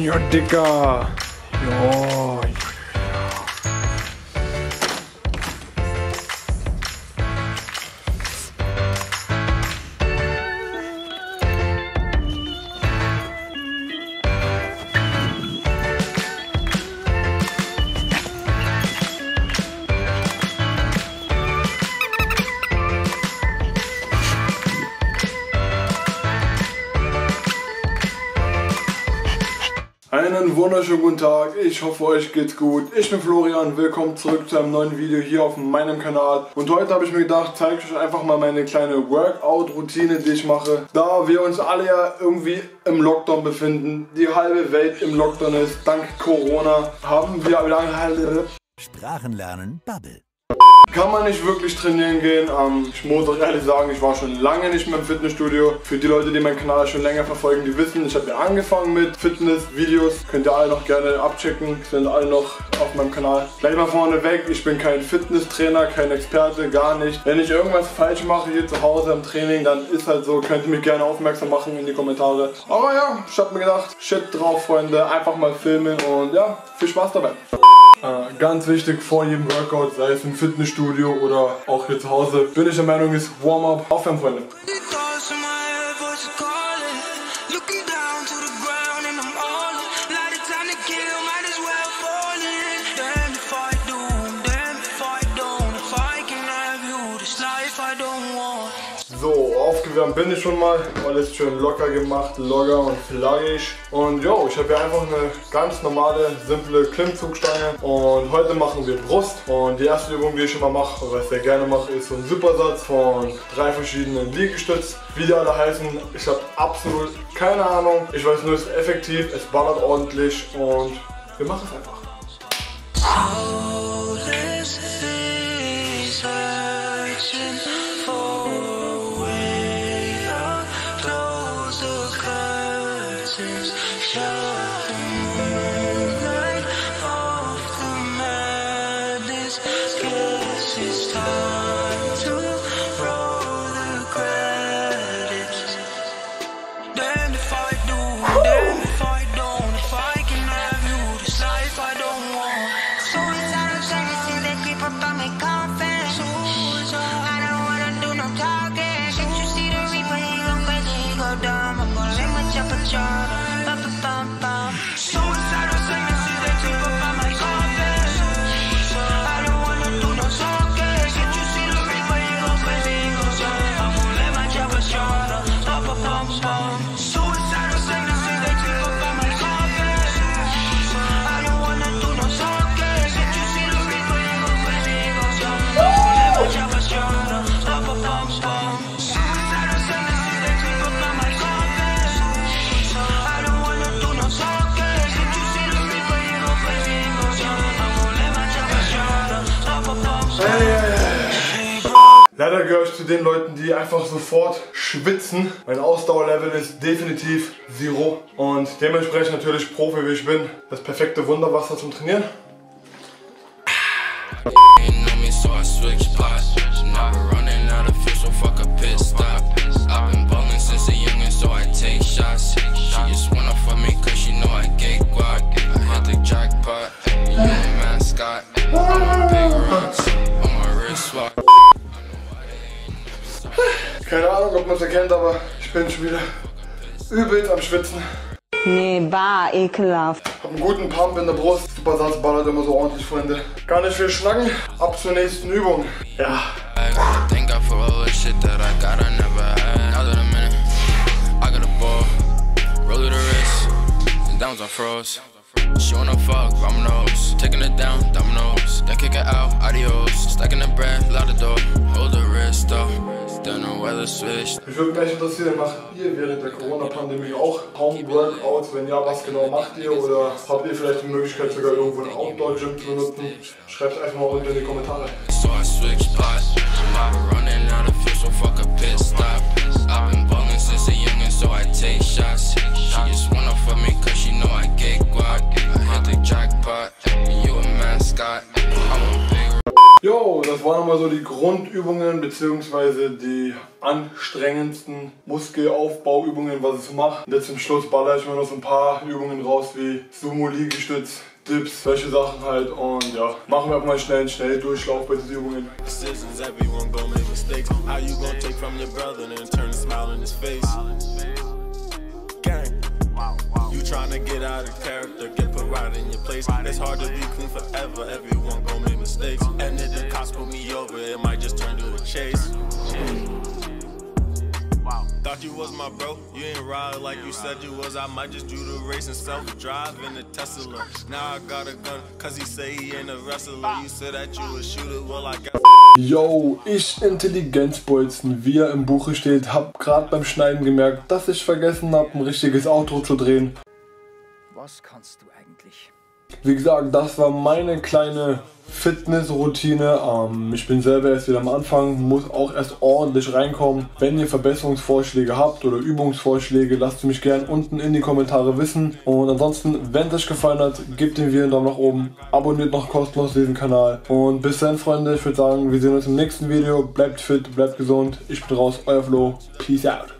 Ja, Digga. Ja. Einen wunderschönen guten Tag, ich hoffe euch geht's gut. Ich bin Florian, willkommen zurück zu einem neuen Video hier auf meinem Kanal. Und heute habe ich mir gedacht, zeige ich euch einfach mal meine kleine Workout-Routine, die ich mache. Da wir uns alle ja irgendwie im Lockdown befinden, die halbe Welt im Lockdown ist, dank Corona, haben wir lange Sprachen lernen, Babbel. Kann man nicht wirklich trainieren gehen. Ich muss euch ehrlich sagen, ich war schon lange nicht mehr im Fitnessstudio. Für die Leute, die meinen Kanal schon länger verfolgen, die wissen, ich habe ja angefangen mit Fitness-Videos. Könnt ihr alle noch gerne abchecken, sind alle noch auf meinem Kanal. Gleich mal vorneweg, ich bin kein Fitnesstrainer, kein Experte, gar nicht. Wenn ich irgendwas falsch mache hier zu Hause im Training, dann ist halt so, könnt ihr mich gerne aufmerksam machen in die Kommentare. Aber ja, ich habe mir gedacht, shit drauf, Freunde, einfach mal filmen und ja, viel Spaß dabei. Ganz wichtig vor jedem Workout, sei es im Fitnessstudio oder auch hier zu Hause, bin ich der Meinung, ist Warm-up. Aufwärmen, Freunde. So, aufgewärmt bin ich schon mal, alles schön locker gemacht, locker und flaggig. Und jo, ich habe hier einfach eine ganz normale, simple Klimmzugstange. Und heute machen wir Brust. Und die erste Übung, die ich immer mache, was ich sehr gerne mache, ist so ein Supersatz von 3 verschiedenen Liegestützen. Wie die alle heißen, ich habe absolut keine Ahnung. Ich weiß nur, es ist effektiv, es ballert ordentlich und wir machen es einfach. Leider gehöre ich zu den Leuten, die einfach sofort schwitzen. Mein Ausdauerlevel ist definitiv 0 und dementsprechend natürlich Profi wie ich bin, das perfekte Wunderwasser zum Trainieren. Keine Ahnung, ob man es erkennt, aber ich bin schon wieder übel am Schwitzen. Nee, bah, ekelhaft. Hab einen guten Pump in der Brust. Supersatz ballert immer so ordentlich, Freunde. Gar nicht viel schnacken, ab zur nächsten Übung. Ja. Showing up, fuck, dominoes, taking it down, dominoes, then kick it out, adios, stacking the bread, lock the door, hold the wrist up, then the weather switch. Mich würde gleich interessieren, macht ihr während der Corona-Pandemie auch Home-Workouts? Wenn ja, was genau macht ihr? Oder habt ihr vielleicht die Möglichkeit, sogar irgendwo ein Outdoor-Gym zu benutzen? Schreibt einfach mal unten in die Kommentare. So I switch spots, I'm running out of fuel, so fuck a pit stop. I've been ballin' since a youngin', so I take shots. She just wanna fuck me, cause she know I get guac. Yo, das war nochmal mal so die Grundübungen bzw. die anstrengendsten Muskelaufbauübungen, was es macht. Und jetzt zum Schluss ballere ich mir noch so ein paar Übungen raus wie Sumo-Liegestütz, Dips, solche Sachen halt, und ja, machen wir einfach mal schnell einen Schnelldurchlauf bei diesen Übungen. You was my bro, you ain't ride like you said you was. I might just do the race and self-drive in a Tesla. Now I got a gun, cause he say he ain't a wrestler. You said that you would shoot it, well I got... Yo, ich Intelligenzbolzen, wie er im Buche steht, hab grad beim Schneiden gemerkt, dass ich vergessen hab, ein richtiges Outro zu drehen. Was kannst du eigentlich? Wie gesagt, das war meine kleine Fitnessroutine. Ich bin selber erst wieder am Anfang, muss auch erst ordentlich reinkommen. Wenn ihr Verbesserungsvorschläge habt oder Übungsvorschläge, lasst mich gerne unten in die Kommentare wissen. Und ansonsten, wenn es euch gefallen hat, gebt dem Video einen Daumen nach oben, abonniert noch kostenlos diesen Kanal. Und bis dann, Freunde, ich würde sagen, wir sehen uns im nächsten Video. Bleibt fit, bleibt gesund. Ich bin raus, euer Flo. Peace out.